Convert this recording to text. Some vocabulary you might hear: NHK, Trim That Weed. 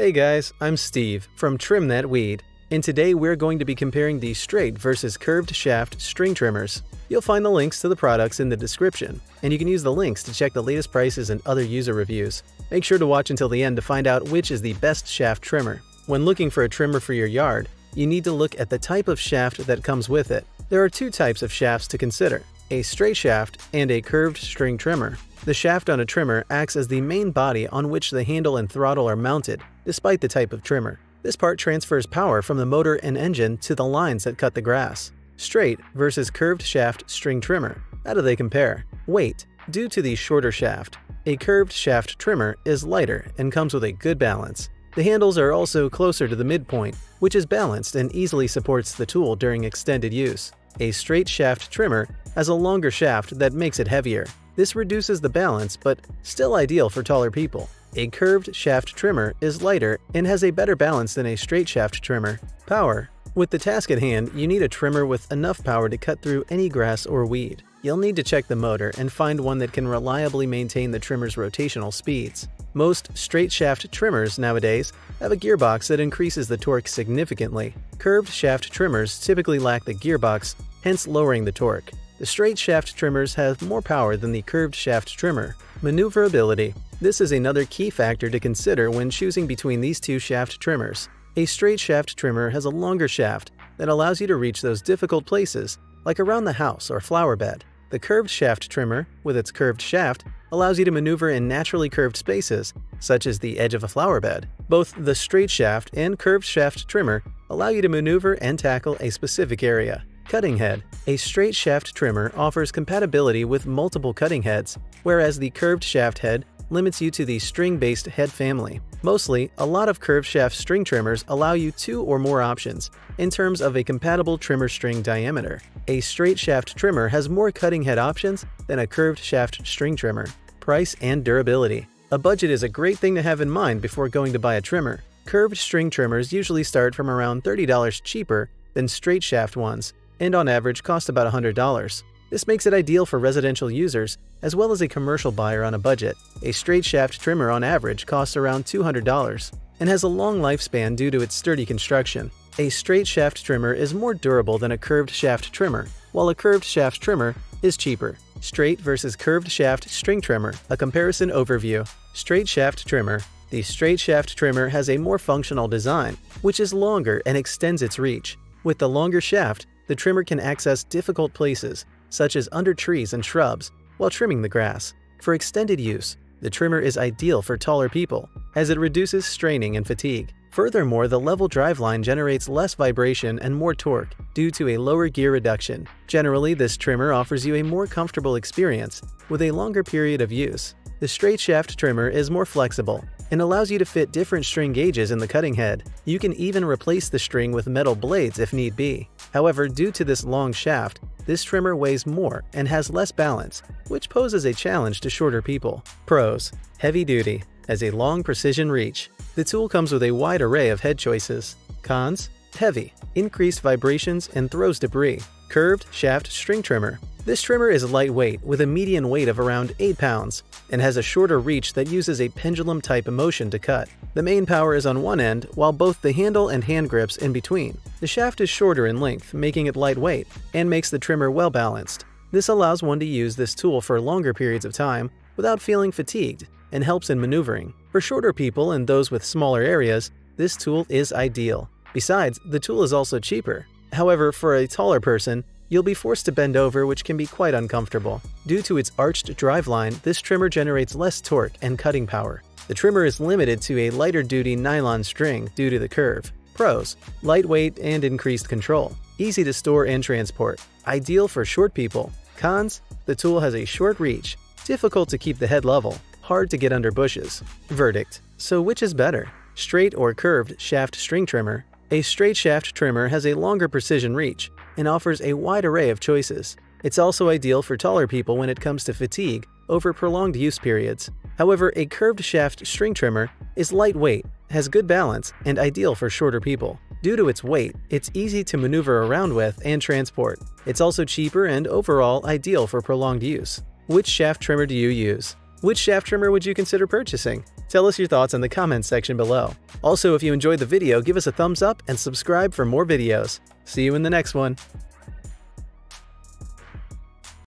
Hey guys, I'm Steve from Trim That Weed, and today we're going to be comparing the straight versus curved shaft string trimmers. You'll find the links to the products in the description, and you can use the links to check the latest prices and other user reviews. Make sure to watch until the end to find out which is the best shaft trimmer. When looking for a trimmer for your yard, you need to look at the type of shaft that comes with it. There are two types of shafts to consider, a straight shaft and a curved string trimmer. The shaft on a trimmer acts as the main body on which the handle and throttle are mounted, despite the type of trimmer. This part transfers power from the motor and engine to the lines that cut the grass. Straight versus curved shaft string trimmer. How do they compare? Weight. Due to the shorter shaft, a curved shaft trimmer is lighter and comes with a good balance. The handles are also closer to the midpoint, which is balanced and easily supports the tool during extended use. A straight shaft trimmer has a longer shaft that makes it heavier. This reduces the balance, but still ideal for taller people. A curved shaft trimmer is lighter and has a better balance than a straight shaft trimmer. Power. With the task at hand, you need a trimmer with enough power to cut through any grass or weed. You'll need to check the motor and find one that can reliably maintain the trimmer's rotational speeds. Most straight shaft trimmers nowadays have a gearbox that increases the torque significantly. Curved shaft trimmers typically lack the gearbox, hence lowering the torque. The straight shaft trimmers have more power than the curved shaft trimmer. Maneuverability. This is another key factor to consider when choosing between these two shaft trimmers. A straight shaft trimmer has a longer shaft that allows you to reach those difficult places, like around the house or flower bed. The curved shaft trimmer, with its curved shaft, allows you to maneuver in naturally curved spaces, such as the edge of a flower bed. Both the straight shaft and curved shaft trimmer allow you to maneuver and tackle a specific area. Cutting head. A straight shaft trimmer offers compatibility with multiple cutting heads, whereas the curved shaft head limits you to the string-based head family. Mostly, a lot of curved shaft string trimmers allow you two or more options in terms of a compatible trimmer string diameter. A straight shaft trimmer has more cutting head options than a curved shaft string trimmer. Price and durability. A budget is a great thing to have in mind before going to buy a trimmer. Curved string trimmers usually start from around $30 cheaper than straight shaft ones, and on average cost about $100. This makes it ideal for residential users as well as a commercial buyer on a budget. A straight shaft trimmer on average costs around $200 and has a long lifespan due to its sturdy construction. A straight shaft trimmer is more durable than a curved shaft trimmer, while a curved shaft trimmer is cheaper. Straight versus curved shaft string trimmer, a comparison overview. Straight shaft trimmer. The straight shaft trimmer has a more functional design, which is longer and extends its reach. With the longer shaft, the trimmer can access difficult places, such as under trees and shrubs, while trimming the grass. For extended use, the trimmer is ideal for taller people, as it reduces straining and fatigue. Furthermore, the level driveline generates less vibration and more torque due to a lower gear reduction. Generally, this trimmer offers you a more comfortable experience with a longer period of use. The straight shaft trimmer is more flexible and allows you to fit different string gauges in the cutting head. You can even replace the string with metal blades if need be. However, due to this long shaft, this trimmer weighs more and has less balance, which poses a challenge to shorter people. Pros. Heavy duty. Has a long precision reach. The tool comes with a wide array of head choices. Cons. Heavy. Increased vibrations and throws debris. Curved shaft string trimmer. This trimmer is lightweight with a median weight of around 8 pounds and has a shorter reach that uses a pendulum-type motion to cut. The main power is on one end, while both the handle and hand grips in between. The shaft is shorter in length, making it lightweight, and makes the trimmer well-balanced. This allows one to use this tool for longer periods of time without feeling fatigued and helps in maneuvering. For shorter people and those with smaller areas, this tool is ideal. Besides, the tool is also cheaper. However, for a taller person, you'll be forced to bend over, which can be quite uncomfortable. Due to its arched driveline, this trimmer generates less torque and cutting power. The trimmer is limited to a lighter-duty nylon string due to the curve. Pros: lightweight and increased control. Easy to store and transport. Ideal for short people. Cons: the tool has a short reach. Difficult to keep the head level. Hard to get under bushes. Verdict: so which is better? Straight or curved shaft string trimmer? A straight shaft trimmer has a longer precision reach and offers a wide array of choices. It's also ideal for taller people when it comes to fatigue over prolonged use periods. However, a curved shaft string trimmer is lightweight, has good balance, and ideal for shorter people. Due to its weight, it's easy to maneuver around with and transport. It's also cheaper and overall ideal for prolonged use. Which shaft trimmer do you use? Which shaft trimmer would you consider purchasing? Tell us your thoughts in the comments section below. Also, if you enjoyed the video, give us a thumbs up and subscribe for more videos. See you in the next one.